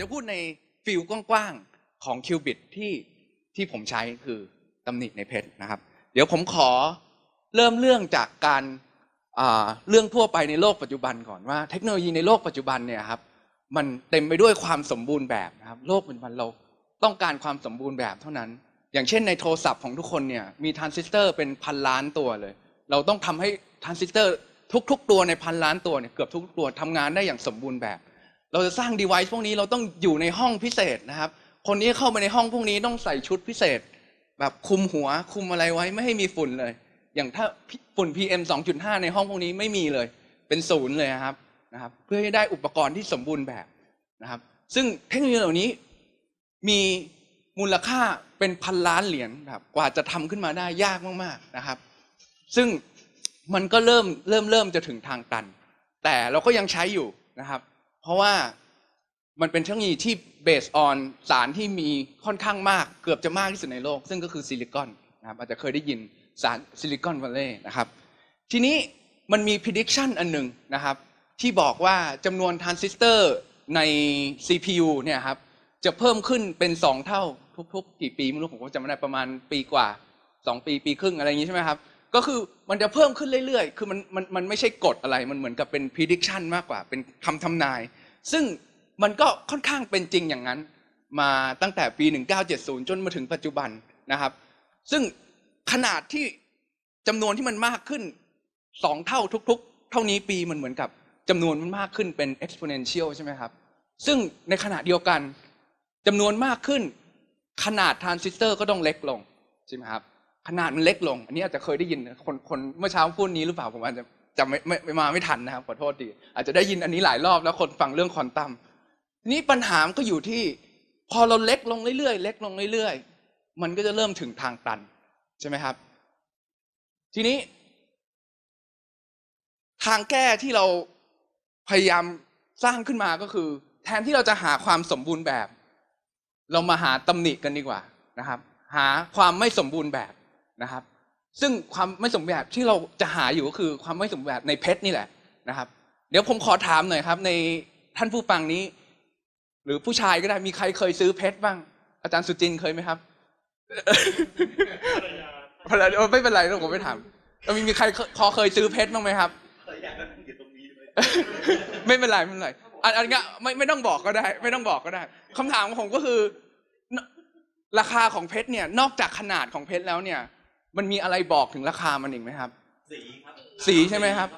จะพูดในฟิลกว้างๆของคิวบิตที่ผมใช้คือตำหนิในเพชรนะครับเดี๋ยวผมขอเริ่มเรื่องจากการเรื่องทั่วไปในโลกปัจจุบันก่อนว่าเทคโนโลยีในโลกปัจจุบันเนี่ยครับมันเต็มไปด้วยความสมบูรณ์แบบนะครับโลกปัจจุบันเราต้องการความสมบูรณ์แบบเท่านั้นอย่างเช่นในโทรศัพท์ของทุกคนเนี่ยมีทรานซิสเตอร์เป็นพันล้านตัวเลยเราต้องทำให้ทรานซิสเตอร์ทุกๆตัวในพันล้านตัวเนี่ยเกือบทุกตัวทำงานได้อย่างสมบูรณ์แบบเราจะสร้างดีไวซ์พวกนี้เราต้องอยู่ในห้องพิเศษนะครับคนนี้เข้าไปในห้องพวกนี้ต้องใส่ชุดพิเศษแบบคุมหัวคุมอะไรไว้ไม่ให้มีฝุ่นเลยอย่างถ้าฝุ่น PM 2.5 ในห้องพวกนี้ไม่มีเลยเป็นศูนย์เลยนะครับเพื่อให้ได้อุปกรณ์ที่สมบูรณ์แบบนะครับซึ่งเทคโนโลยีเหล่านี้มีมูลค่าเป็นพันล้านเหรียญครับกว่าจะทำขึ้นมาได้ยากมากๆนะครับซึ่งมันก็เริ่มจะถึงทางตันแต่เราก็ยังใช้อยู่นะครับเพราะว่ามันเป็นเทคโนโลยีที่เบสออนสารที่มีค่อนข้างมากเกือบจะมากที่สุดในโลกซึ่งก็คือซิลิคอนนะครับอาจจะเคยได้ยินสารซิลิคอนวัลเลย์นะครับทีนี้มันมี prediction อันหนึ่งนะครับที่บอกว่าจำนวนทรานซิสเตอร์ใน CPU เนี่ยครับจะเพิ่มขึ้นเป็น2เท่าทุกๆกี่ปีไม่รู้ผมก็จำไม่ได้ประมาณปีกว่า2ปีปีครึ่งอะไรอย่างนี้ใช่ไหมครับก็คือมันจะเพิ่มขึ้นเรื่อยๆคือมันไม่ใช่กฎอะไรมันเหมือนกับเป็น prediction มากกว่าเป็นคำทำนายซึ่งมันก็ค่อนข้างเป็นจริงอย่างนั้นมาตั้งแต่ปี1970จนมาถึงปัจจุบันนะครับซึ่งขนาดที่จำนวนที่มันมากขึ้น2เท่าทุกๆเท่านี้ปีมันเหมือนกับจำนวนมันมากขึ้นเป็น exponential ใช่ไหมครับซึ่งในขณะเดียวกันจำนวนมากขึ้นขนาดทรานซิสเตอร์ก็ต้องเล็กลงใช่ไหมครับขนาดมันเล็กลงอันนี้อาจจะเคยได้ยินคนเมื่อเช้าพูดนี้หรือเปล่าผมอาจจะจำไม่ทันนะครับขอโทษดีอาจจะได้ยินอันนี้หลายรอบแล้วคนฟังเรื่องควอนตัมทีนี้ปัญหาก็อยู่ที่พอเราเล็กลงเรื่อยๆเล็กลงเรื่อยๆมันก็จะเริ่มถึงทางตันใช่ไหมครับทีนี้ทางแก้ที่เราพยายามสร้างขึ้นมาก็คือแทนที่เราจะหาความสมบูรณ์แบบเรามาหาตำหนิกันดีกว่านะครับหาความไม่สมบูรณ์แบบนะครับซึ่งความไม่สมบูรณ์แบบที่เราจะหาอยู่ก็คือความไม่สมบูรณ์แบบในเพชรนี่แหละนะครับเดี๋ยวผมขอถามหน่อยครับในท่านผู้ฟังนี้หรือผู้ชายก็ได้มีใครเคยซื้อเพชรบ้างอาจารย์สุจินเคยไหมครับไม่เป็นไรเราผมไม่ถามเรามีใครเคยซื้อเพชรบ้างไหมครับอยากนั่งอยู่ตรงนี้เลยไม่เป็นไรอันนี้ไม่ต้องบอกก็ได้ไม่ต้องบอกก็ได้คำถามของผมก็คือราคาของเพชรเนี่ยนอกจากขนาดของเพชรแล้วเนี่ยมันมีอะไรบอกถึงราคามันอีกไหมครับสีครับสีใช่ไหมครับ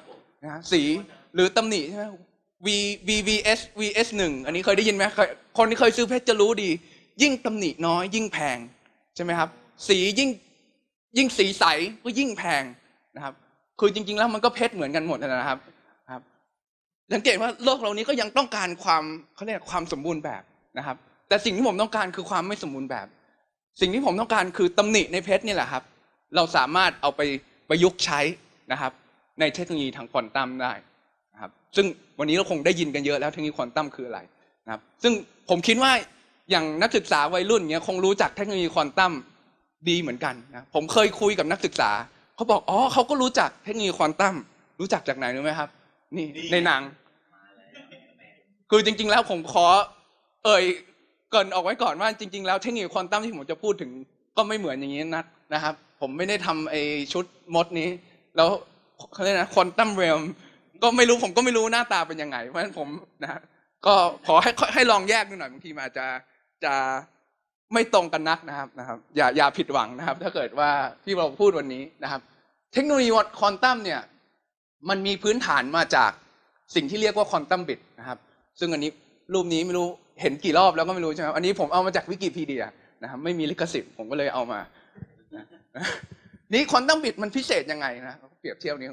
นะสีหรือตำหนิใช่ไหม VVS 1อันนี้เคยได้ยินไหมคนที่เคยซื้อเพชรจะรู้ดียิ่งตำหนิน้อยยิ่งแพงใช่ไหมครับสียิ่งสีใสก็ยิ่งแพงนะครับคือจริงๆแล้วมันก็เพชรเหมือนกันหมดนะครับสังเกตว่าโลกเรานี้ก็ยังต้องการความเขาเรียกความสมบูรณ์แบบนะครับแต่สิ่งที่ผมต้องการคือความไม่สมบูรณ์แบบสิ่งที่ผมต้องการคือตำหนิในเพชรนี่แหละครับเราสามารถเอาไปประยุกต์ใช้นะครับในเทคโนโลยีทางควอนตัมได้นะครับซึ่งวันนี้เราคงได้ยินกันเยอะแล้วเทคโนโลยีควอนตัมคืออะไรนะครับซึ่งผมคิดว่าอย่างนักศึกษาวัยรุ่นเนี่ยคงรู้จักเทคโนโลยีควอนตัมดีเหมือนกันนะผมเคยคุยกับนักศึกษาเขาบอกอ๋อเขาก็รู้จักเทคโนโลยีควอนตัมรู้จักจากไหนรู้ไหมครับนี่ในหนังคือจริงๆแล้วผมขอเกริ่นออกไว้ก่อนว่าจริงๆแล้วเทคโนโลยีควอนตัมที่ผมจะพูดถึงก็ไม่เหมือนอย่างนี้นะครับผมไม่ได้ทำไอชุดมดนี้แล้วเขาเรียกนะควอนตัมเรมก็ไม่รู้ผมก็ไม่รู้หน้าตาเป็นยังไงเพราะฉะนั้นผมนะก็ขอให้ลองแยกดูหน่อยบางทีอาจจะไม่ตรงกันนักนะครับอย่าผิดหวังนะครับถ้าเกิดว่าที่เราพูดวันนี้นะครับเทคโนโลยีควอนตัมเนี่ยมันมีพื้นฐานมาจากสิ่งที่เรียกว่าควอนตัมบิตนะครับซึ่งอันนี้รูปนี้ไม่รู้เห็นกี่รอบแล้วก็ไม่รู้ใช่ไหมอันนี้ผมเอามาจากวิกิพีเดียนะครับไม่มีลิขสิทธิ์ผมก็เลยเอามานี่ควอนตัมบิตมันพิเศษยังไงนะเปรียบเทียบนี้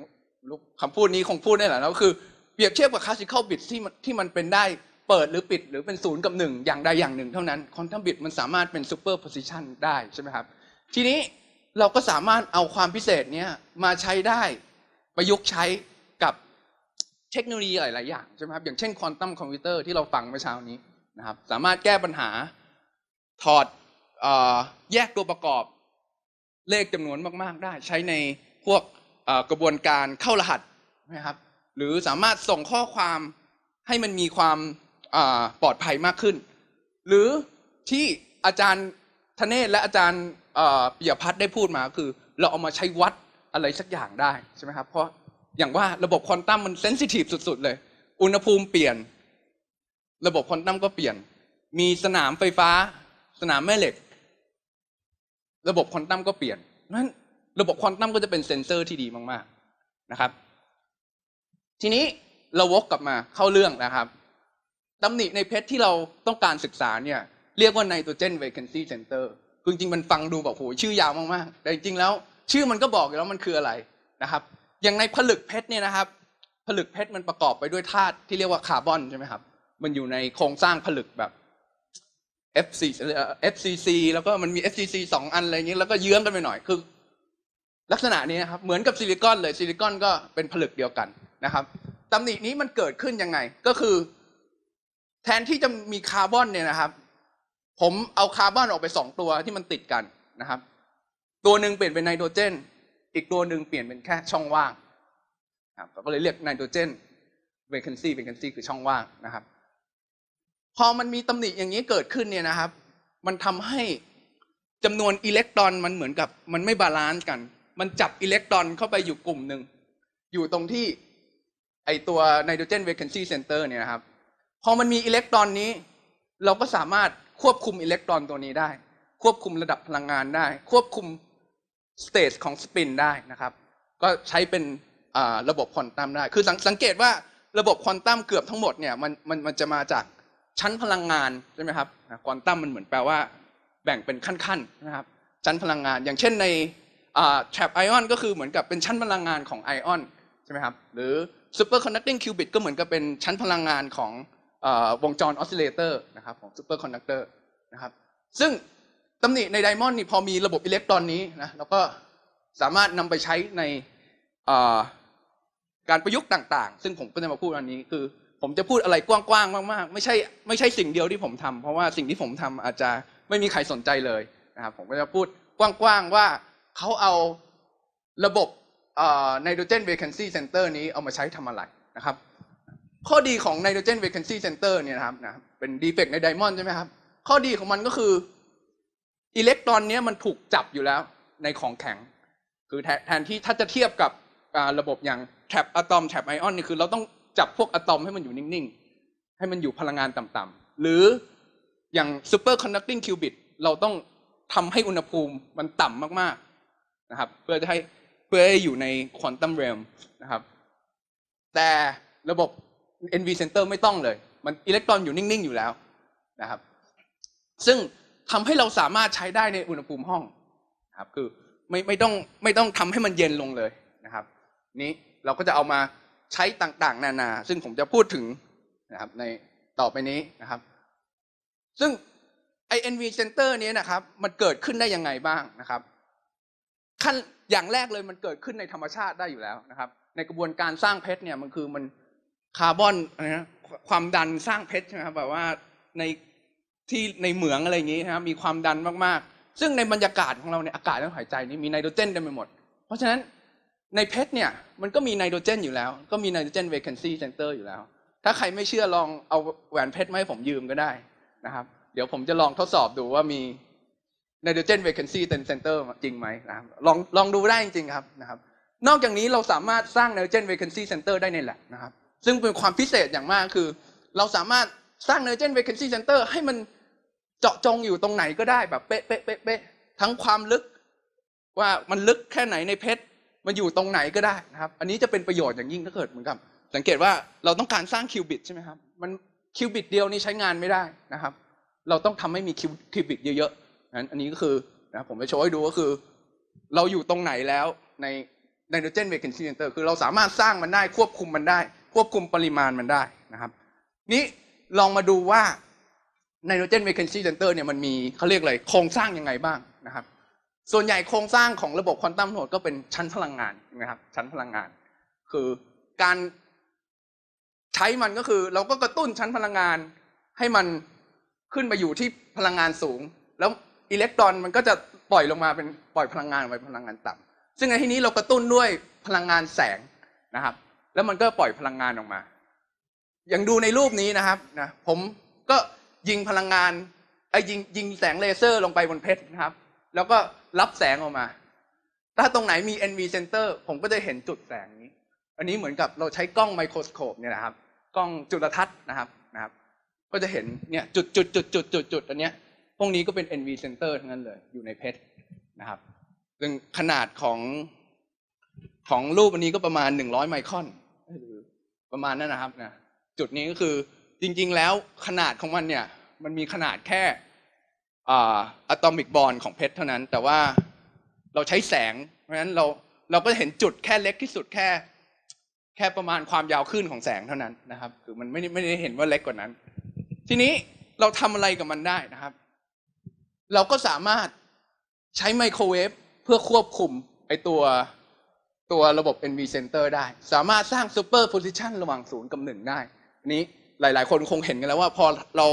คำพูดนี้คงพูดได้แหละแล้วคือเปรียบเทียบกับคลาสสิคอลบิตที่มันเป็นได้เปิดหรือปิดหรือเป็นศูนย์กับหนึ่งอย่างใดอย่างหนึ่งเท่านั้นควอนตัมบิตมันสามารถเป็นซูเปอร์โพซิชันได้ใช่ไหมครับทีนี้เราก็สามารถเอาความพิเศษนี้มาใช้ได้ประยุกต์ใช้กับเทคโนโลยีหลายๆอย่างใช่ไหมครับอย่างเช่นควอนตัมคอมพิวเตอร์ที่เราฟังเมื่อเช้านี้นะครับสามารถแก้ปัญหาถอดแยกตัวประกอบเลขจำนวนมากๆได้ใช้ในพวกกระบวนการเข้ารหัสนะครับหรือสามารถส่งข้อความให้มันมีความปลอดภัยมากขึ้น หรือที่อาจารย์ธเนศและอาจารย์ปิยพัฒน์ได้พูดมาคือเราเอามาใช้วัดอะไรสักอย่างได้ใช่ไหมครับเพราะอย่างว่าระบบควอนตัมมันเซนซิทีฟสุดๆเลยอุณหภูมิเปลี่ยนระบบควอนตัมก็เปลี่ยนมีสนามไฟฟ้าสนามแม่เหล็กระบบควอนตัมก็เปลี่ยนนั้นระบบควอนตัมก็จะเป็นเซนเซอร์ที่ดีมากๆนะครับทีนี้เราวกกลับมาเข้าเรื่องนะครับตำหนิในเพชรที่เราต้องการศึกษาเนี่ยเรียกว่า Nitrogen Vacancy Center จริงๆมันฟังดูแบบโหชื่อยาวมากๆแต่จริงๆแล้วชื่อมันก็บอกอยู่แล้วมันคืออะไรนะครับอย่างในผลึกเพชรเนี่ยนะครับผลึกเพชรมันประกอบไปด้วยธาตุที่เรียกว่าคาร์บอนใช่ไหมครับมันอยู่ในโครงสร้างผลึกแบบ FCC แล้วก็มันมี FCC 2 อันอะไรอย่างนี้แล้วก็เยื้องกันไปหน่อยคือลักษณะนี้นะครับเหมือนกับซิลิคอนเลยซิลิคอนก็เป็นผลึกเดียวกันนะครับตำหนินี้มันเกิดขึ้นยังไงก็คือแทนที่จะมีคาร์บอนเนี่ยนะครับผมเอาคาร์บอนออกไป2ตัวที่มันติดกันนะครับตัวหนึ่งเปลี่ยนเป็นไนโตรเจนอีกตัวหนึ่งเปลี่ยนเป็นแค่ช่องว่างก็เลยเรียกไนโตรเจน vacancy คือช่องว่างนะครับพอมันมีตำหนิอย่างนี้เกิดขึ้นเนี่ยนะครับมันทำให้จำนวนอิเล็กตรอนมันเหมือนกับมันไม่บาลานซ์กันมันจับอิเล็กตรอนเข้าไปอยู่กลุ่มหนึ่งอยู่ตรงที่ไอตัว Nitrogen Vacancy Center เนี่ยนะครับพอมันมีอิเล็กตรอนนี้เราก็สามารถควบคุมอิเล็กตรอนตัวนี้ได้ควบคุมระดับพลังงานได้ควบคุมสเตจของสปินได้นะครับก็ใช้เป็นระบบควอนตัมได้คือสังเกตว่าระบบควอนตัมเกือบทั้งหมดเนี่ยมันจะมาจากชั้นพลังงานใช่ไหมครับควอนตัมมันเหมือนแปลว่าแบ่งเป็นขั้นๆนะครับชั้นพลังงานอย่างเช่นในแทรปไอออนก็คือเหมือนกับเป็นชั้นพลังงานของไอออนใช่ไหมครับหรือซูเปอร์คอนดักติ้งคิวบิตก็เหมือนกับเป็นชั้นพลังงานของวงจรออสซิเลเตอร์นะครับของซูเปอร์คอนดักเตอร์นะครับซึ่งตำหนิในไดมอนด์นี่พอมีระบบอิเล็กตรอนนี้นะเราก็สามารถนำไปใช้ในการประยุกต์ต่างๆซึ่งผมก็จะมาพูดอันนี้คือผมจะพูดอะไรกว้างๆมากๆไม่ใช่สิ่งเดียวที่ผมทำเพราะว่าสิ่งที่ผมทำอาจจะไม่มีใครสนใจเลยนะครับผมก็จะพูดกว้างๆว่าเขาเอาระบบNitrogen Vacancy Center นี้เอามาใช้ทำอะไรนะครับข้อดีของ Nitrogen Vacancy Center เนี่ยนะครับเป็น defect ในไดมอนด์ใช่ไหมครับข้อดีของมันก็คืออิเล็กตรอนนี้มันถูกจับอยู่แล้วในของแข็งคือแทนที่ถ้าจะเทียบกับระบบอย่างแทรปอะตอมแทรปไอออนนี่คือเราต้องจับพวกอะตอมให้มันอยู่นิ่งๆให้มันอยู่พลังงานต่ำๆหรืออย่างซูเปอร์คอนดักติ้งคิวบิตเราต้องทำให้อุณหภูมิมันต่ำมากๆนะครับเพื่อให้อยู่ในควอนตัมเรมนะครับแต่ระบบ NV Center ไม่ต้องเลยมันอิเล็กตรอนอยู่นิ่งๆอยู่แล้วนะครับซึ่งทำให้เราสามารถใช้ได้ในอุณหภูมิห้องครับคือไม่ต้องทำให้มันเย็นลงเลยนะครับนี้เราก็จะเอามาใช้ต่างๆนานาซึ่งผมจะพูดถึงนะครับในต่อไปนี้นะครับซึ่งไอ NV Center นี้นะครับมันเกิดขึ้นได้ยังไงบ้างนะครับขั้นอย่างแรกเลยมันเกิดขึ้นในธรรมชาติได้อยู่แล้วนะครับในกระบวนการสร้างเพชรเนี่ยมันคาร์บอนนะความดันสร้างเพชรนะครับแบบว่าในที่ในเหมืองอะไรอย่างนี้นะครับมีความดันมากๆซึ่งในบรรยากาศของเราเนี่ยอากาศและหายใจนี่มีไนโตรเจนเต็มไปหมดเพราะฉะนั้นในเพชรเนี่ยมันก็มีไนโตรเจนอยู่แล้วก็มี Nitrogen Vacancy Center อยู่แล้วถ้าใครไม่เชื่อลองเอาแหวนเพชรมาให้ผมยืมก็ได้นะครับเดี๋ยวผมจะลองทดสอบดูว่ามี Nitrogen Vacancy Center จริงไหมนะครับลองดูได้จริงๆครับนะครับนอกจากนี้เราสามารถสร้าง Nitrogen Vacancy Center ได้ในแลบนะครับซึ่งเป็นความพิเศษอย่างมากคือเราสามารถสร้าง Nitrogen Vacancy Center ให้มันเจาะจงอยู่ตรงไหนก็ได้แบบเป๊ะทั้งความลึกว่ามันลึกแค่ไหนในเพชรมันอยู่ตรงไหนก็ได้นะครับอันนี้จะเป็นประโยชน์อย่างยิ่งถ้าเกิดเหมือนกับสังเกตว่าเราต้องการสร้างคิวบิตใช่ไหมครับมันคิวบิตเดียวนี้ใช้งานไม่ได้นะครับเราต้องทำให้มีคิวบิตเยอะๆนั้นอันนี้ก็คือนะผมจะโชว์ให้ดูก็คือเราอยู่ตรงไหนแล้วใน Nitrogen Vacancy Center คือเราสามารถสร้างมันได้ควบคุมมันได้ควบคุมปริมาณมันได้นะครับนี้ลองมาดูว่าNitrogen Vacancy Center เนี่ยมันมีเขาเรียกอะไรโครงสร้างยังไงบ้างนะครับส่วนใหญ่โครงสร้างของระบบควอนตัมโหดก็เป็นชั้นพลังงานนะครับชั้นพลังงานคือการใช้มันก็คือเราก็กระตุ้นชั้นพลังงานให้มันขึ้นมาอยู่ที่พลังงานสูงแล้วอิเล็กตรอนมันก็จะปล่อยลงมาเป็นปล่อยพลังงานออกไปพลังงานต่ำซึ่งในที่นี้เรากระตุ้นด้วยพลังงานแสงนะครับแล้วมันก็ปล่อยพลังงานออกมาอย่างดูในรูปนี้นะครับนะผมก็ ยิงพลังงานยิงแสงเลเซอร์ลงไปบนเพชรนะครับแล้วก็รับแสงออกมาถ้าตรงไหนมี NV Center ผมก็จะเห็นจุดแสงนี้อันนี้เหมือนกับเราใช้กล้องไมโครสโคปเนี่ยนะครับกล้องจุลทรรศน์นะครับก็จะเห็นเนี่ยจุดอันเนี้ยพวกนี้ก็เป็น NV Center ทั้งนั้นเลยอยู่ในเพชรนะครับซึ่งขนาดของรูปอันนี้ก็ประมาณ100ไมครอนประมาณนั้นนะครับนะจุดนี้ก็คือจริงๆแล้วขนาดของมันเนี่ยมันมีขนาดแค่อะตอมิกบอนด์ของเพชรเท่านั้นแต่ว่าเราใช้แสงเพราะฉะนั้นเราก็เห็นจุดแค่เล็กที่สุดแค่ประมาณความยาวคลื่นของแสงเท่านั้นนะครับคือมันไม่ได้เห็นว่าเล็กกว่านั้นทีนี้เราทำอะไรกับมันได้นะครับเราก็สามารถใช้ไมโครเวฟเพื่อควบคุมไอตัวระบบ NV Center ได้สามารถสร้าง Superposition ระหว่าง0กับ1ได้อันนี้หลายๆคนคงเห็นกันแล้วว่าพอเรา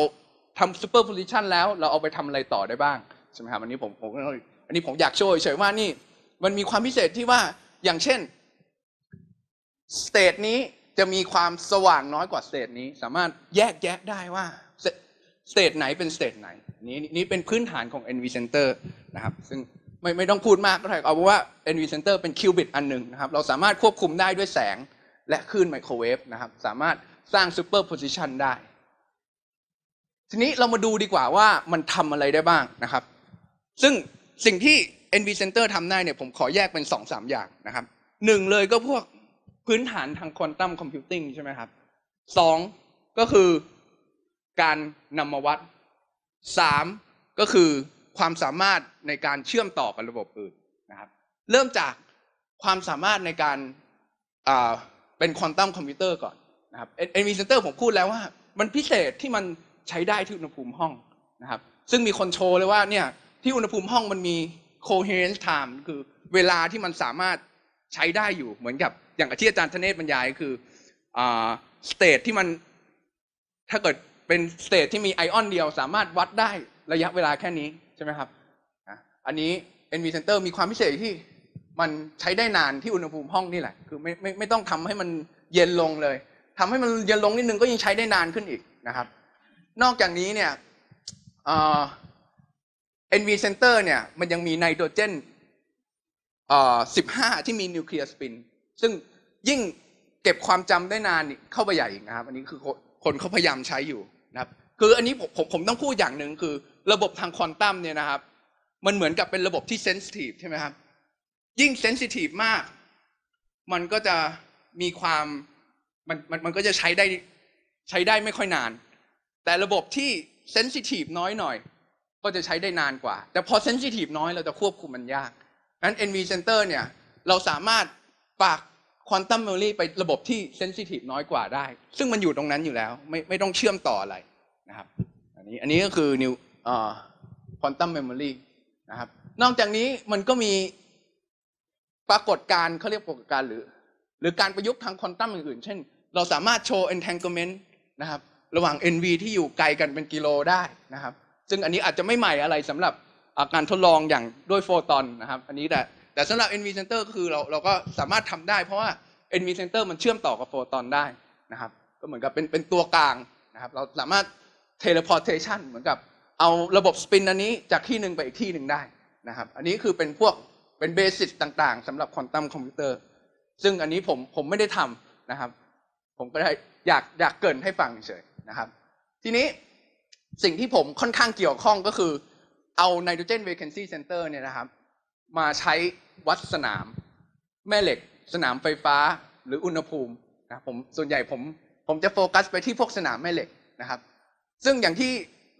ทำ Superposition แล้วเราเอาไปทำอะไรต่อได้บ้างใช่ไหมครับอันนี้ผมอยากโชว์เฉยๆว่านี่มันมีความพิเศษที่ว่าอย่างเช่นสเตทนี้จะมีความสว่างน้อยกว่าสเตทนี้สามารถแยกแยะได้ว่าสเตทไหนเป็นสเตทไหนนี่เป็นพื้นฐานของ NV Center นะครับซึ่งไม่ต้องพูดมากก็ได้เอาว่า NV Center เป็นคิวบิตอันหนึ่งนะครับเราสามารถควบคุมได้ด้วยแสงและคลื่นไมโครเวฟนะครับสามารถสร้าง Superposition ได้ทีนี้เรามาดูดีกว่าว่ามันทำอะไรได้บ้างนะครับซึ่งสิ่งที่ NV Center ทำได้เนี่ยผมขอแยกเป็น 2-3 อย่างนะครับ1เลยก็พวกพื้นฐานทางควอนตัมคอมพิวติ้งใช่ไหมครับ2ก็คือการนำมาวัด3ก็คือความสามารถในการเชื่อมต่อกับระบบอื่นนะครับเริ่มจากความสามารถในการเป็นควอนตัมคอมพิวเตอร์ก่อนนะครับ NV Center ผมพูดแล้วว่ามันพิเศษที่มันใช้ได้ที่อุณหภูมิห้องนะครับซึ่งมีคนโชว์เลยว่าเนี่ยที่อุณหภูมิห้องมันมี coherence time คือเวลาที่มันสามารถใช้ได้อยู่เหมือนกับอย่างที่อาจารย์ธเนศบรรยายคือสเตทที่มันถ้าเกิดเป็นสเตทที่มีไอออนเดียวสามารถวัดได้ระยะเวลาแค่นี้ใช่ไหมครับอันนี้ NV Center มีความพิเศษที่มันใช้ได้นานที่อุณหภูมิห้องนี่แหละคือไม่ต้องทำให้มันเย็นลงเลยทำให้มันเย็นลงนิดนึงก็ยังใช้ได้นานขึ้นอีกนะครับนอกจากนี้เนี่ยNV Center เนี่ยมันยังมีไนโตรเจน15ที่มีนิวเคลียร์สปินซึ่งยิ่งเก็บความจำได้นานเข้าไปใหญ่อีกนะครับอันนี้คือคนเขาพยายามใช้อยู่นะครับคืออันนี้ผมต้องพูดอย่างหนึ่งคือระบบทางควอนตัมเนี่ยนะครับมันเหมือนกับเป็นระบบที่เซนซิทีฟใช่ไหมครับยิ่งเซนซิทีฟมากมันก็จะมีความมันก็จะใช้ได้ไม่ค่อยนานแต่ระบบที่เซนซิทีฟน้อยหน่อยก็จะใช้ได้นานกว่าแต่พอเซนซิทีฟน้อยเราจะควบคุมมันยากงั้น NV Center เนี่ยเราสามารถฝากควอนตัมเมมโมรีไประบบที่เซนซิทีฟน้อยกว่าได้ซึ่งมันอยู่ตรงนั้นอยู่แล้วไม่ต้องเชื่อมต่ออะไรนะครับอันนี้ก็คือนิวควอนตัมเมมโมรีนะครับนอกจากนี้มันก็มีปรากฏการณ์เขาเรียกปรากฏการณ์หรือการประยุกต์ทางควอนตัมอื่นๆเช่นเราสามารถโชว์ entanglement นะครับระหว่าง NV ที่อยู่ไกลกันเป็นกิโลได้นะครับซึ่งอันนี้อาจจะไม่ใหม่อะไรสำหรับการทดลองอย่างด้วยโฟตอนนะครับอันนี้แต่สำหรับ NV Center ก็คือเราก็สามารถทำได้เพราะว่า NV Center มันเชื่อมต่อกับโฟตอนได้นะครับก็เหมือนกับเป็นตัวกลางนะครับเราสามารถ teleportation เหมือนกับเอาระบบสปินอันนี้จากที่หนึ่งไปอีกที่หนึ่งได้นะครับอันนี้คือเป็นพวกเป็นเบสิกต่างๆสำหรับควอนตัมคอมพิวเตอร์ซึ่งอันนี้ผมไม่ได้ทำนะครับผมก็ได้อยากเกริ่นให้ฟังเฉยนะครับทีนี้สิ่งที่ผมค่อนข้างเกี่ยวข้องก็คือเอาไนโตรเจน vacancy center เนี่ยนะครับมาใช้วัดสนามแม่เหล็กสนามไฟฟ้าหรืออุณหภูมินะผมส่วนใหญ่ผมจะโฟกัสไปที่พวกสนามแม่เหล็กนะครับซึ่งอย่างที่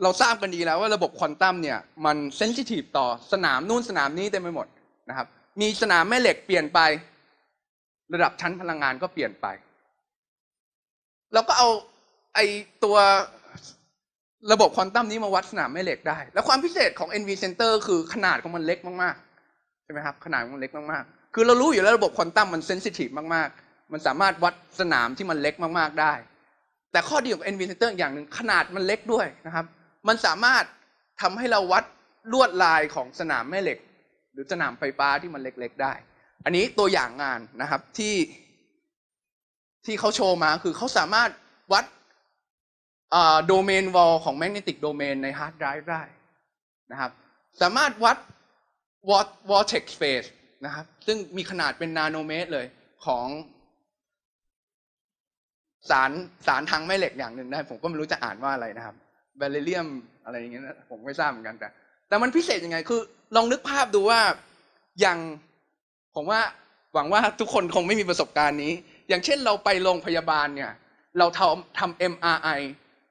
เราทราบกันดีแล้วว่าระบบควอนตัมเนี่ยมันเซนซิทีฟต่อสนามนู่นสนามนี้เต็มไปหมดนะครับมีสนามแม่เหล็กเปลี่ยนไประดับชั้นพลังงานก็เปลี่ยนไปเราก็เอาไอตัวระบบควอนตัมนี้มาวัดสนามแม่เหล็กได้แล้วความพิเศษของ NV Center คือขนาดของมันเล็กมากๆใช่ไหมครับขนาดมันเล็กมากๆคือเรารู้อยู่แล้วระบบควอนตัมมันเซนซิทีฟมากๆมันสามารถวัดสนามที่มันเล็กมากๆได้แต่ข้อดีของ NV Center อย่างหนึ่งขนาดมันเล็กด้วยนะครับมันสามารถทำให้เราวัดลวดลายของสนามแม่เหล็กหรือสนามไฟฟ้าที่มันเล็กๆได้อันนี้ตัวอย่างงานนะครับที่เขาโชว์มาคือเขาสามารถวัด โดเมนวอลของแมกเนติกโดเมนในฮาร์ดไดรฟ์ได้นะครับสามารถวัดวอลเทกสเปซนะครับซึ่งมีขนาดเป็นนาโนเมตรเลยของสารทางแม่เหล็กอย่างหนึ่งได้ผมก็ไม่รู้จะอ่านว่าอะไรนะครับแบริเลียมอะไรอย่างเงี้ยผมไม่ทราบเหมือนกันแต่มันพิเศษยังไงคือลองนึกภาพดูว่าอย่างผมว่าหวังว่าทุกคนคงไม่มีประสบการณ์นี้อย่างเช่นเราไปโรงพยาบาลเนี่ยเราทำ MRI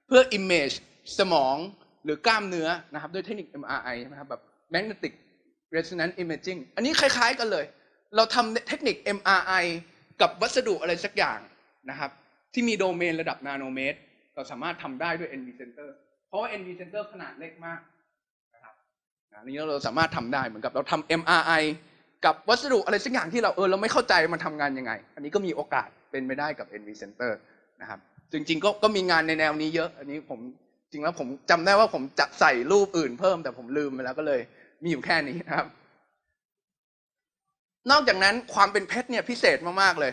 เพื่อ image สมองหรือกล้ามเนื้อนะครับด้วยเทคนิค MRI นะครับแบบ magnetic resonance imaging อันนี้คล้ายๆกันเลยเราทำเทคนิค MRI กับวัสดุอะไรสักอย่างนะครับที่มีโดเมนระดับนาโนเมตรเราสามารถทำได้ด้วย NV Center เพราะว่า NV Center ขนาดเล็กมากนะครับนี้เราสามารถทำได้เหมือนกับเราทำ MRI กับวัสดุอะไรสักอย่างที่เราไม่เข้าใจมันทำงานยังไงอันนี้ก็มีโอกาสเป็นไปได้กับ NV Centerนะครับจริงๆก็มีงานในแนวนี้เยอะอันนี้ผมจริงแล้วผมจำได้ว่าผมจะใส่รูปอื่นเพิ่มแต่ผมลืมไปแล้วก็เลยมีอยู่แค่นี้นะครับนอกจากนั้นความเป็นเพชรเนี่ยพิเศษมากๆเลย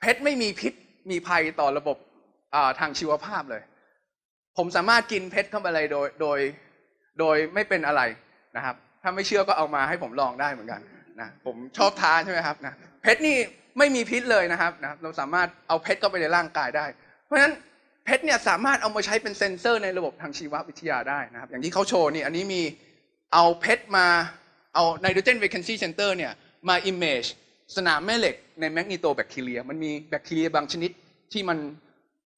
เพชรไม่มีพิษมีภัยต่อระบบทางชีวภาพเลยผมสามารถกินเพชรเข้าไปเลยโดยไม่เป็นอะไรนะครับถ้าไม่เชื่อก็เอามาให้ผมลองได้เหมือนกันนะผมชอบทานใช่ไหมครับนะเพชรนี่ไม่มีพิษเลยนะครับเราสามารถเอาเพชรเข้าไปในร่างกายได้เพราะฉะนั้นเพชรเนี่ยสามารถเอามาใช้เป็นเซ็นเซอร์ในระบบทางชีววิทยาได้นะครับอย่างที่เขาโชว์นี่อันนี้มีเอาเพชรมาเอาไนโตรเจน vacancy center เนี่ยมา image สนามแม่เหล็กในแมกนีโตแบคทีเรียมันมีแบคทีเรียบางชนิดที่มัน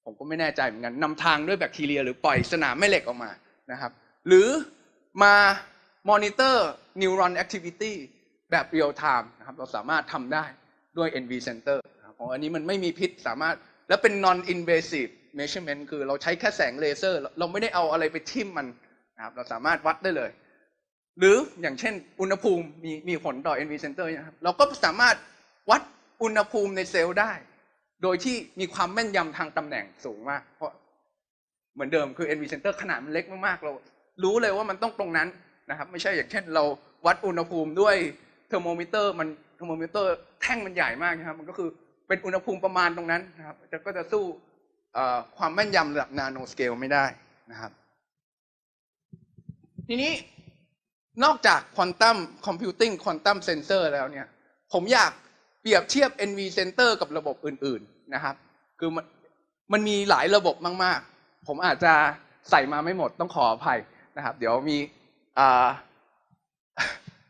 ผมก็ไม่แน่ใจเหมือนกันนำทางด้วยแบคทีเรียหรือปล่อยสนามแม่เหล็กออกมานะครับหรือมามอนิเตอร์นิวรอนแอคทิวิตี้แบบเรียลไทม์นะครับเราสามารถทำได้ด้วย NV Center ของอันนี้มันไม่มีพิษสามารถและเป็น non-invasive measurement คือเราใช้แค่แสงเลเซอร์เราไม่ได้เอาอะไรไปทิ่มมันนะครับเราสามารถวัดได้เลยหรืออย่างเช่นอุณหภูมิมีผลต่อ NV Center นะครับเราก็สามารถวัดอุณหภูมิในเซลล์ได้โดยที่มีความแม่นยำทางตำแหน่งสูงมากเพราะเหมือนเดิมคือ NV Center ขนาดมันเล็กมากๆเรารู้เลยว่ามันต้องตรงนั้นนะครับไม่ใช่อย่างเช่นเราวัดอุณหภูมิด้วยเทอร์โมมิเตอร์มันเทอร์โมมิเตอร์แท่งมันใหญ่มากนะครับมันก็คือเป็นอุณหภูมิประมาณตรงนั้นนะครับก็จะสู้ความแม่นยำระดับนาโนสเกลไม่ได้นะครับทีนี้นอกจากควอนตัมคอมพิวติ้งควอนตัมเซนเซอร์แล้วเนี่ยผมอยากเปรียบเทียบ NV Center กับระบบอื่นๆนะครับคือมันมีหลายระบบมากๆผมอาจจะใส่มาไม่หมดต้องขออภัยนะครับเดี๋ยวมี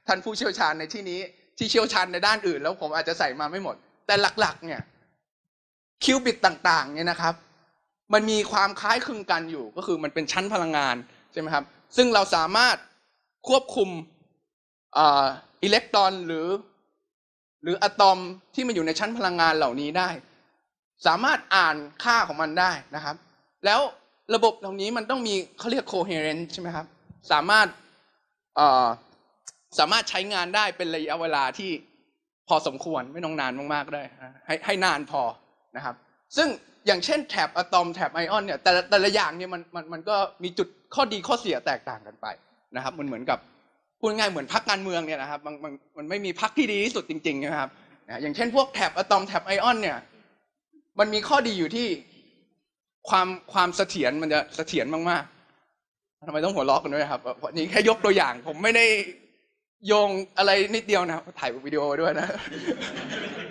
ท่านผู้เชี่ยวชาญในที่นี้ที่เชี่ยวชาญในด้านอื่นแล้วผมอาจจะใส่มาไม่หมดแต่หลักๆเนี่ยคิวบิตต่างๆเนี่ยนะครับมันมีความคล้ายคลึงกันอยู่ก็คือมันเป็นชั้นพลังงานใช่ไหมครับซึ่งเราสามารถควบคุมอิเล็กตรอนหรืออะตอมที่มันอยู่ในชั้นพลังงานเหล่านี้ได้สามารถอ่านค่าของมันได้นะครับแล้วระบบเหล่านี้มันต้องมีเขาเรียก coherence ใช่ไหมครับสามารถใช้งานได้เป็นระยะเวลาที่พอสมควรไม่ต้องนานมากๆได้ให้นานพอนะครับซึ่งอย่างเช่นแถบอะตอมแถบไอออนเนี่ยแต่ละอย่างเนี่ยมันก็มีจุดข้อดีข้อเสียแตกต่างกันไปนะครับมันเหมือนกับพูดง่ายเหมือนพรรคการเมืองเนี่ยนะครับมันไม่มีพรรคที่ดีที่สุดจริงๆนะครับอย่างเช่นพวกแถบอะตอมแถบไอออนเนี่ยมันมีข้อดีอยู่ที่ความเสถียรมันจะเสถียรมากๆทำไมต้องหัวเราะกันด้วยครับนี่แค่ยกตัวอย่างผมไม่ได้โยงอะไรนิดเดียวนะถ่ายวิดีโอด้วยนะ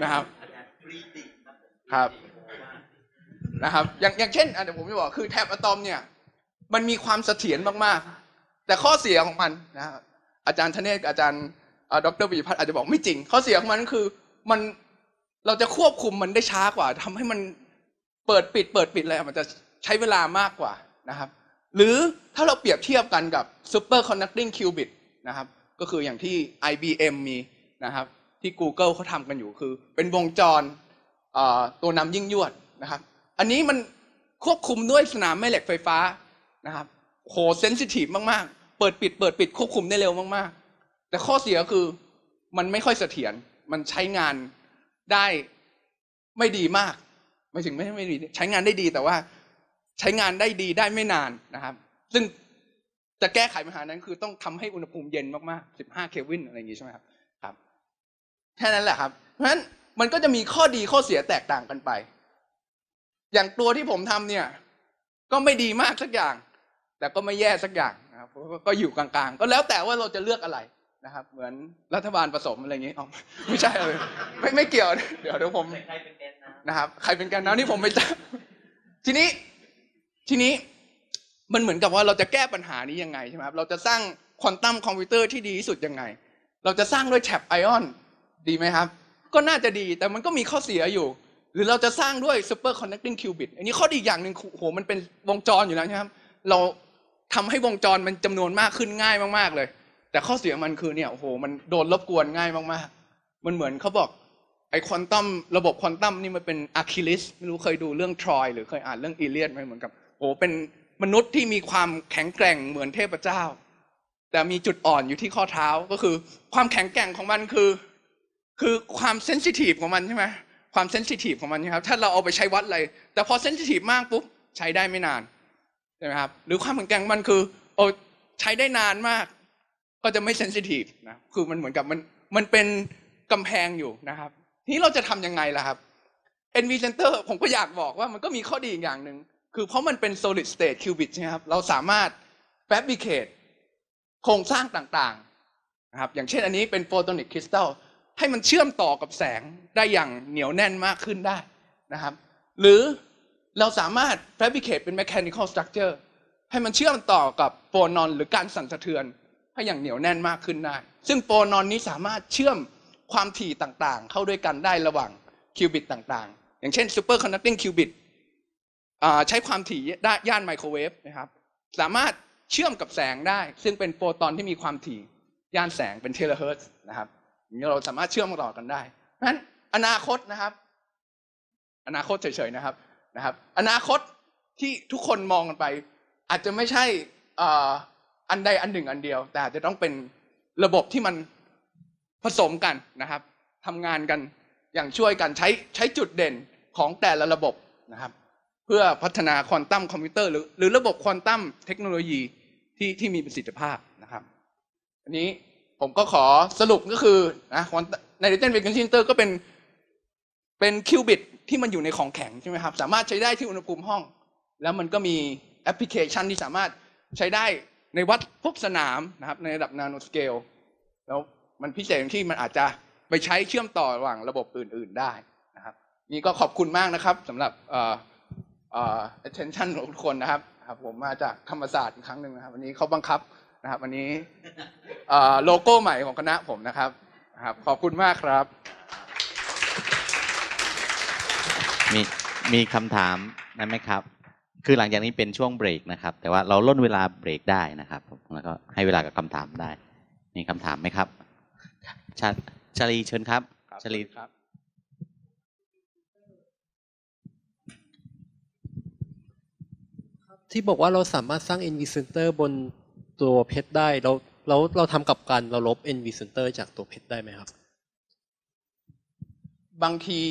นะครับครับนะครับอย่างเช่นเดี๋ยวผมจะบอกคือแถบอะตอมเนี่ยมันมีความเสถียรมากๆแต่ข้อเสียของมันนะอาจารย์ธเนศอาจารย์ดร.วิพัฒน์อาจจะบอกไม่จริงข้อเสียของมันคือมันเราจะควบคุมมันได้ช้ากว่าทำให้มันเปิดปิดอะไรมันจะใช้เวลามากกว่านะครับหรือถ้าเราเปรียบเทียบกันกับซูเปอร์คอนดักติ้งคิวบิตนะครับก็คืออย่างที่ IBM มีนะครับที่ Google เขาทำกันอยู่คือเป็นวงจรตัวนำยิ่งยวดนะครับอันนี้มันควบคุมด้วยสนามแม่เหล็กไฟฟ้านะครับโหเซนซิทีฟมากๆเปิดปิดควบคุมได้เร็วมากๆแต่ข้อเสียคือมันไม่ค่อยเสถียรมันใช้งานได้ไม่ดีมากไม่ถึงไม่ดีใช้งานได้ดีแต่ว่าใช้งานได้ดีได้ไม่นานนะครับซึ่งจะแก้ไขปัญหานั้นคือต้องทำให้อุณหภูมิเย็นมากๆ15เคลวินอะไรอย่างงี้ใช่ไหมครับครับแค่นั้นแหละครับเพราะฉะนั้นมันก็จะมีข้อดีข้อเสียแตกต่างกันไปอย่างตัวที่ผมทำเนี่ย ก็ไม่ดีมากสักอย่างแต่ก็ไม่แย่สักอย่างนะครับก็อยู่กลางๆก็แล้วแต่ว่าเราจะเลือกอะไรนะครับเหมือนรัฐบาลผสมอะไรอย่างนี้อ๋อไม่ใช่เลยไม่เกี่ยวเดี๋ยวผมใครเป็นแกนนำนะครับใครเป็นแกนนำนี่ผมไม่ทราบทีนี้มันเหมือนกับว่าเราจะแก้ปัญหานี้ยังไงใช่ไหมครับเราจะสร้างควอนตัมคอมพิวเตอร์ที่ดีที่สุดยังไงเราจะสร้างด้วยแฉบไอออนดีไหมครับก็น่าจะดีแต่มันก็มีข้อเสียอยู่หรือเราจะสร้างด้วยซูเปอร์คอนเนคติ้งคิวบิตอันนี้ข้อดีอย่างหนึ่งโหมันเป็นวงจรอยู่แล้วนะครับเราทำให้วงจรมันจำนวนมากขึ้นง่ายมากๆเลยแต่ข้อเสียมันคือเนี่ยโอ้โหมันโดนรบกวนง่ายมากๆมันเหมือนเขาบอกไอควอนตัมระบบควอนตัมนี่มันเป็นอะคิลิสไม่รู้เคยดูเรื่องทรอยหรือเคยอ่านเรื่องอีเลียดไหมเหมือนกับโอ้เป็นมนุษย์ที่มีความแข็งแกร่งเหมือนเทพเจ้าแต่มีจุดอ่อนอยู่ที่ข้อเท้าก็คือความแข็งแกร่งของมันคือความเซนซิทีฟของมันใช่ไหมความเซนซิทีฟของมันนะครับถ้าเราเอาไปใช้วัดอะไรแต่พอเซนซิทีฟมากปุ๊บใช้ได้ไม่นานใช่ไหมครับหรือความแข็งแกร่งมันคือเอาใช้ได้นานมากก็จะไม่เซนซิทีฟนะคือมันเหมือนกับมันเป็นกำแพงอยู่นะครับทีนี้เราจะทำยังไงล่ะครับ NV Center ผมก็อยากบอกว่ามันก็มีข้อดีอย่างหนึ่งคือเพราะมันเป็น solid state qubit ใช่ไหมครับเราสามารถ fabricate โครงสร้างต่างๆนะครับอย่างเช่นอันนี้เป็น photonic crystal ให้มันเชื่อมต่อกับแสงได้อย่างเหนียวแน่นมากขึ้นได้นะครับหรือเราสามารถ fabricate เป็น mechanical structure ให้มันเชื่อมต่อกับโปรนอนหรือการสั่นสะเทือนให้อย่างเหนียวแน่นมากขึ้นได้ซึ่งโปรนอนนี้สามารถเชื่อมความถี่ต่างๆเข้าด้วยกันได้ระหว่างคิวบิตต่างๆอย่างเช่น super connecting qubit ใช้ความถี่ได้ย่านไมโครเวฟนะครับสามารถเชื่อมกับแสงได้ซึ่งเป็นโปรตอนที่มีความถี่ย่านแสงเป็นเทเลเฮิรตซ์นะครับนี่เราสามารถเชื่อมต่อกันได้นั้นอนาคตนะครับอนาคตเฉยๆนะครับอนาคตที่ทุกคนมองกันไปอาจจะไม่ใช่อันใดอันหนึ่งอันเดียวแต่อาจจะต้องเป็นระบบที่มันผสมกันนะครับทำงานกันอย่างช่วยกันใช้จุดเด่นของแต่ละระบบนะครับเพื่อพัฒนาควอนตัมคอมพิวเตอร์หรือระบบควอนตัมเทคโนโลยีที่มีประสิทธิภาพนะครับอันนี้ผมก็ขอสรุปก็คือนะในดิจิตอลเวกเตอร์ก็เป็นคิวบิตที่มันอยู่ในของแข็งใช่ไหมครับสามารถใช้ได้ที่อุณหภูมิห้องแล้วมันก็มีแอปพลิเคชันที่สามารถใช้ได้ในวัดพวกสนามนะครับในระดับนาโนสเกลแล้วมันพิเศษที่มันอาจจะไปใช้เชื่อมต่อระหว่างระบบอื่นๆได้นะครับนี่ก็ขอบคุณมากนะครับสำหรับattention ของทุกคนนะครับผมมาจากธรรมศาสตร์อีกครั้งหนึ่งนะครับวันนี้เขาบังคับนะครับวันนี้โลโก้ใหม่ของคณะผมนะครับขอบคุณมากครับมีคำถามนั้นไหมครับคือหลังจากนี้เป็นช่วงเบรกนะครับแต่ว่าเราล่นเวลาเบรกได้นะครับแล้วก็ให้เวลากับคำถามได้มีคำถามไหมครับชลีเชิญครับชลีครับที่บอกว่าเราสามารถสร้าง NV Center บนตัวเพชรได้เราทำกับการเราลบ NV Center จากตัวเพชรได้ไหมครับบางที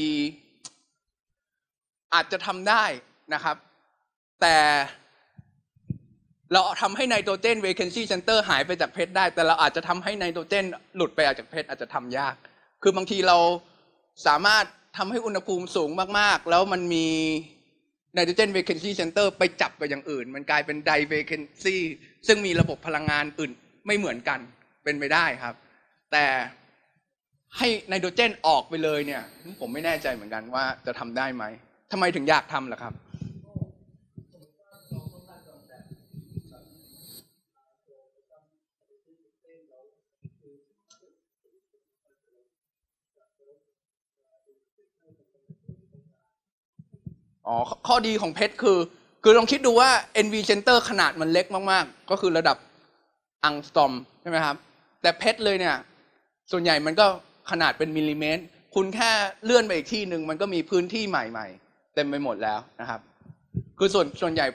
อาจจะทำได้นะครับแต่เราทำให้ไนโตรเจน vacancy center หายไปจากเพชรได้แต่เราอาจจะทำให้ไนโตรเจนหลุดไปจากเพชรอาจจะทำยากคือบางทีเราสามารถทำให้อุณหภูมิสูงมากๆแล้วมันมีไนโตรเจน vacancy center ไปจับกับอย่างอื่นมันกลายเป็น di vacancy ซึ่งมีระบบพลังงานอื่นไม่เหมือนกันเป็นไปได้ครับแต่ให้ไนโตรเจนออกไปเลยเนี่ยผมไม่แน่ใจเหมือนกันว่าจะทำได้ไหมทำไมถึงอยากทำล่ะครับอ๋อข้อดีของเพชรคือลองคิดดูว่า NV Center ขนาดมันเล็กมากๆก็คือระดับอังสตรอมใช่ไหมครับแต่เพชรเลยเนี่ยส่วนใหญ่มันก็ขนาดเป็นมิลลิเมตรคุณแค่เลื่อนไปอีกที่หนึ่งมันก็มีพื้นที่ใหม่ๆเต็มไปหมดแล้วนะครับคือส่วนใหญ่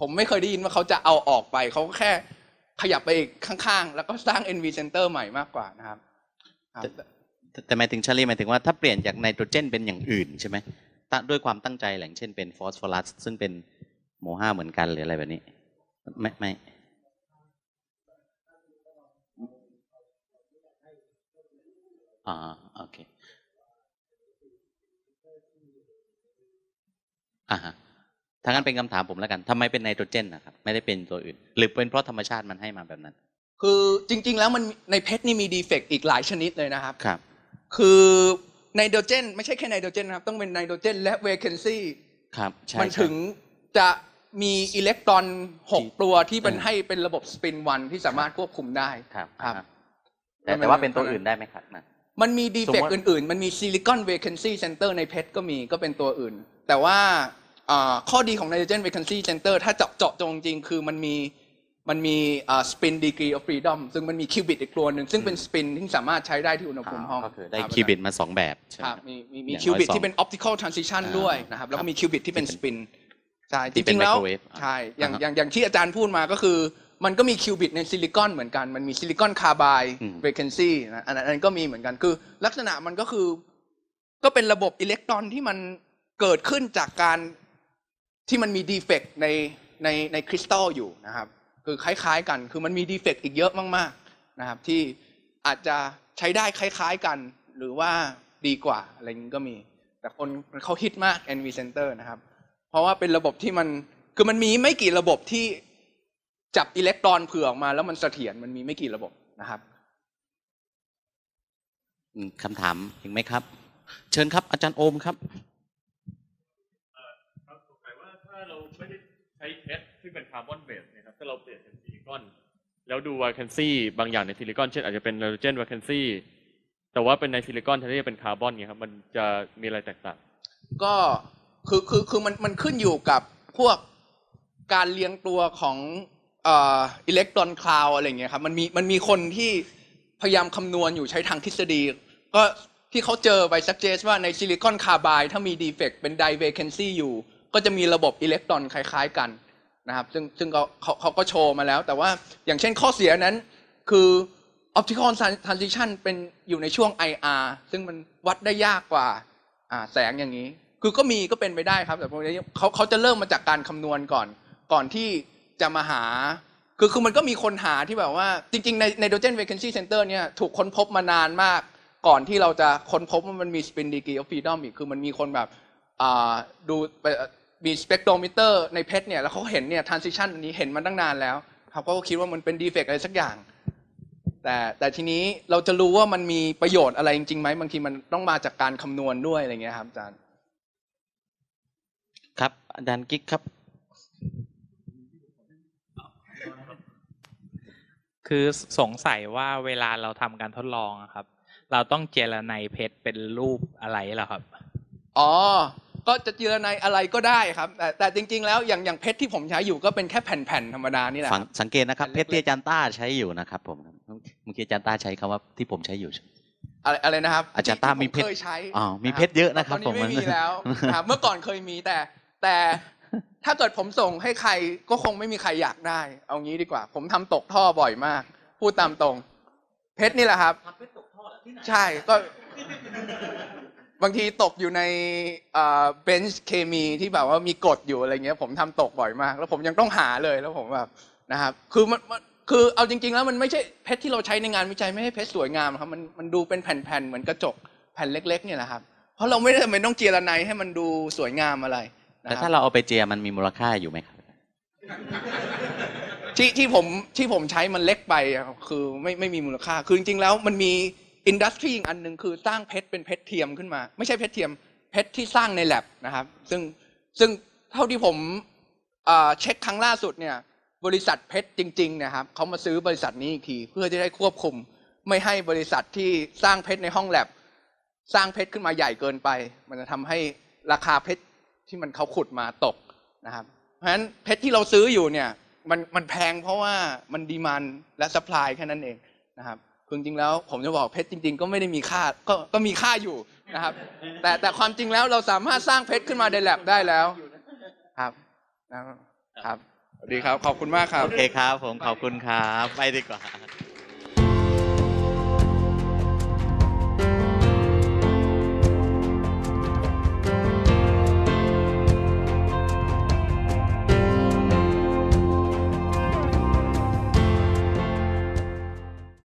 ผมไม่เคยได้ยินว่าเขาจะเอาออกไปเขาก็แค่ขยับไปอีกข้างๆแล้วก็สร้าง NV Center ใหม่มากกว่านะครับแต่หมายถึงชาลีหมายถึงว่าถ้าเปลี่ยนจากไนโตรเจนเป็นอย่างอื่นใช่ไหมด้วยความตั้งใจแหล่งเช่นเป็นฟอสฟอรัสซึ่งเป็นโมหะเหมือนกันหรืออะไรแบบนี้ไม่โอเค ถ้างั้นเป็นคำถามผมแล้วกันทำไมเป็นไนโตรเจนนะครับไม่ได้เป็นตัวอื่นหรือเป็นเพราะธรรมชาติมันให้มาแบบนั้นคือจริงๆแล้วมันในเพชรนี่มีดีเฟกต์อีกหลายชนิดเลยนะครับครับคือไนโตรเจนไม่ใช่แค่ไนโตรเจนนะครับต้องเป็นไนโตรเจนและเวคันซี่ครับมันถึงจะมีอิเล็กตรอน6ตัวที่มันให้เป็นระบบสปินวันที่สามารถควบคุมได้ครับครับแต่ว่าเป็นตัวอื่นได้ไหมครับมันมีดีเฟกต์อื่นๆมันมีซิลิคอนเวคันซี่เซนเตอร์ในเพชรก็มีก็เป็นตัวอื่นแต่ว่าข้อดีของ Nitrogen Vacancy Center ถ้าเจาะจงจริงคือมันมี spin degree of freedom ซึ่งมันมีคิวบิตอีกตัวหนึ่งซึ่งเป็น spin ที่สามารถใช้ได้ที่อุณหภูมิห้องก็คือได้คิวบิตมา2แบบมีคิวบิตที่เป็น optical transition ด้วยนะครับแล้วก็มีคิวบิตที่เป็น spin ใช่จริงๆแล้วใช่อย่างที่อาจารย์พูดมาก็คือมันก็มีคิวบิตในซิลิคอนเหมือนกันมันมีซิลิคอนคาร์ไบด์ vacancy นะอันนั้นก็มีเหมือนกันคือลักษณะมันก็คือก็เป็นระบบอิเล็กตรอนที่มันเกิดขึ้นจากการที่มันมีดีเฟกต์ในคริสตัลอยู่นะครับคือคล้ายๆกันคือมันมีดีเฟกต์อีกเยอะมากๆนะครับที่อาจจะใช้ได้คล้ายๆกันหรือว่าดีกว่าอะไรนี้ก็มีแต่คนเขาฮิตมาก NV Center นะครับเพราะว่าเป็นระบบที่มันคือมันมีไม่กี่ระบบที่จับอิเล็กตรอนเผื่อออกมาแล้วมันเสถียรมันมีไม่กี่ระบบนะครับคำถามถึงไหมครับเชิญครับอาจารย์โอมครับใช้เพชรที่เป็นคาร์บอนเบสนะครับถ้าเราเปลี่ยนเป็นซิลิคอนแล้วดูวาคันซี่บางอย่างในซิลิคอนเช่นอาจจะเป็นไนโตรเจนวาคันซี่แต่ว่าเป็นในซิลิคอนแทนที่จะเป็นคาร์บอนเนี่ยครับมันจะมีอะไรแตกต่างก็คือมันขึ้นอยู่กับพวกการเรียงตัวของอิเล็กตรอนคลาวอะไรเงี้ยครับมันมีคนที่พยายามคำนวณอยู่ใช้ทางทฤษฎีก็ที่เขาเจอไปซักเจสว่าในซิลิคอนคาร์ไบด์ถ้ามีดีเฟกต์เป็นไดเวคันซี่อยู่ก็จะมีระบบอิเล็กตรอนคล้ายๆกันนะครับซึ่งเขาก็โชว์มาแล้วแต่ว่าอย่างเช่นข้อเสียนั้นคือ optical transition เป็นอยู่ในช่วง IR ซึ่งมันวัดได้ยากกว่าแสงอย่างนี้คือก็มีก็เป็นไปได้ครับแต่พวกนี้เขาจะเริ่มมาจากการคำนวณก่อนที่จะมาหาคือมันก็มีคนหาที่แบบว่าจริงๆในNitrogen Vacancy Center เนี่ยถูกค้นพบมานานมากก่อนที่เราจะค้นพบว่ามันมี spin degree of freedom อีกคือมันมีคนแบบดูมีสเปกโทรมิเตอร์ในเพชรเนี่ยแล้วเขาเห็นเนี่ยทรานซิชันนี้เห็นมันตั้งนานแล้วเขาก็คิดว่ามันเป็นดีเฟกต์อะไรสักอย่างแต่ทีนี้เราจะรู้ว่ามันมีประโยชน์อะไรจริงๆไหมบางทีมันต้องมาจากการคำนวณด้วยอะไรเงี้ยครับอาจารย์ครับอาจารย์กิ๊กครับคือสงสัยว่าเวลาเราทำการทดลองครับเราต้องเจรไนเพชรเป็นรูปอะไรเหรอครับอ๋อก็จะเจอในอะไรก็ได้ครับแต่จริงๆแล้วอย่างเพชรที่ผมใช้อยู่ก็เป็นแค่แผ่นๆธรรมดานี่แหละสังเกตนะครับเพชรที่อาจารย์ต้าใช้อยู่นะครับผมเมื่อกี้อาจารย์ต้าใช้คำว่าที่ผมใช้อยู่อะไรนะครับอาจารย์ต้ามีเพชรเคยใช้อ๋อมีเพชรเยอะนะครับผมไม่มีแล้วครับเมื่อก่อนเคยมีแต่ถ้าเกิดผมส่งให้ใครก็คงไม่มีใครอยากได้เอางี้ดีกว่าผมทำตกท่อบ่อยมากพูดตามตรงเพชรนี่แหละครับเพชรตกท่อเหรอที่ไหนใช่ก็บางทีตกอยู่ในเบนช์เคมีที่แบบว่ามีกรดอยู่อะไรเงี้ยผมทำตกบ่อยมากแล้วผมยังต้องหาเลยแล้วผมแบบนะครับคือมันคือเอาจริงๆแล้วมันไม่ใช่เพชรที่เราใช้ในงานวิจัยไม่ให้เพชรสวยงามครับมันดูเป็นแผ่นๆเหมือนกระจกแผ่นเล็กๆเนี่ยแหละครับเพราะเราไม่ได้ไม่ต้องเจียระไนให้มันดูสวยงามอะไรแต่ถ้าเราเอาไปเจียมันมีมูลค่าอยู่ไหมครับที่ผมใช้มันเล็กไปคือไม่มีมูลค่าคือจริงๆแล้วมันมีอินดัสทรีอีกอันหนึ่งคือสร้างเพชรเป็นเพชรเทียมขึ้นมาไม่ใช่เพชรเทียมเพชรที่สร้างในแลบนะครับซึ่งเท่าที่ผมเช็คครั้งล่าสุดเนี่ยบริษัทเพชรจริงๆนะครับเขามาซื้อบริษัทนี้อีกทีเพื่อจะได้ควบคุมไม่ให้บริษัทที่สร้างเพชรในห้องแลบสร้างเพชรขึ้นมาใหญ่เกินไปมันจะทำให้ราคาเพชรที่มันเขาขุดมาตกนะครับเพราะฉะนั้นเพชรที่เราซื้ออยู่เนี่ยมันแพงเพราะว่ามันดีมานด์และซัพพลายแค่นั้นเองนะครับจริงๆแล้วผมจะบอกเพชรจริงๆก็ไม่ได้มีค่าก็มีค่าอยู่นะครับแต่ความจริงแล้วเราสามารถสร้างเพชรขึ้นมาในแลบได้แล้วครับนะครับสวัสดีครับขอบคุณมากครับโอเคครับผมขอบคุณครับไปดีกว่า